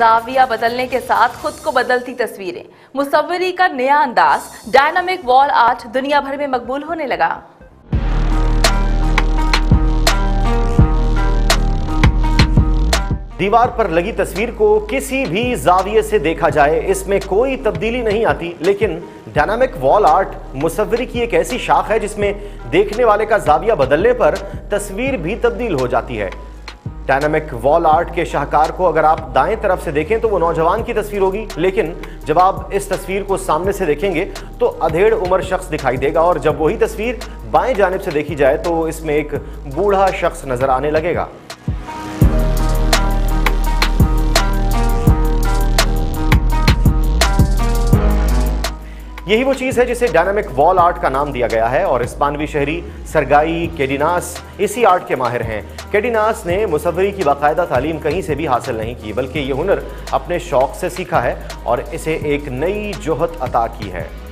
जाविया बदलने के साथ खुद को बदलती तस्वीरें, मुसव्वरी का नया अंदाज। डायनामिक वॉल आर्ट दुनिया भर में मकबूल होने लगा। दीवार पर लगी तस्वीर को किसी भी जाविये से देखा जाए, इसमें कोई तब्दीली नहीं आती, लेकिन डायनामिक वॉल आर्ट मुसव्वरी की एक ऐसी शाख है जिसमें देखने वाले का जाविया बदलने पर तस्वीर भी तब्दील हो जाती है। डायनामिक वॉल आर्ट के शाहकार को अगर आप दाएं तरफ से देखें तो वो नौजवान की तस्वीर होगी, लेकिन जब आप इस तस्वीर को सामने से देखेंगे तो अधेड़ उम्र शख्स दिखाई देगा, और जब वही तस्वीर बाएं जानिब से देखी जाए तो इसमें एक बूढ़ा शख्स नजर आने लगेगा। यही वो चीज़ है जिसे डायनामिक वॉल आर्ट का नाम दिया गया है, और हिस्पानवी शहरी सरगाई केडिनास इसी आर्ट के माहिर हैं। केडिनास ने मुसव्वरी की बाकायदा तालीम कहीं से भी हासिल नहीं की, बल्कि ये हुनर अपने शौक से सीखा है और इसे एक नई जोहत अता की है।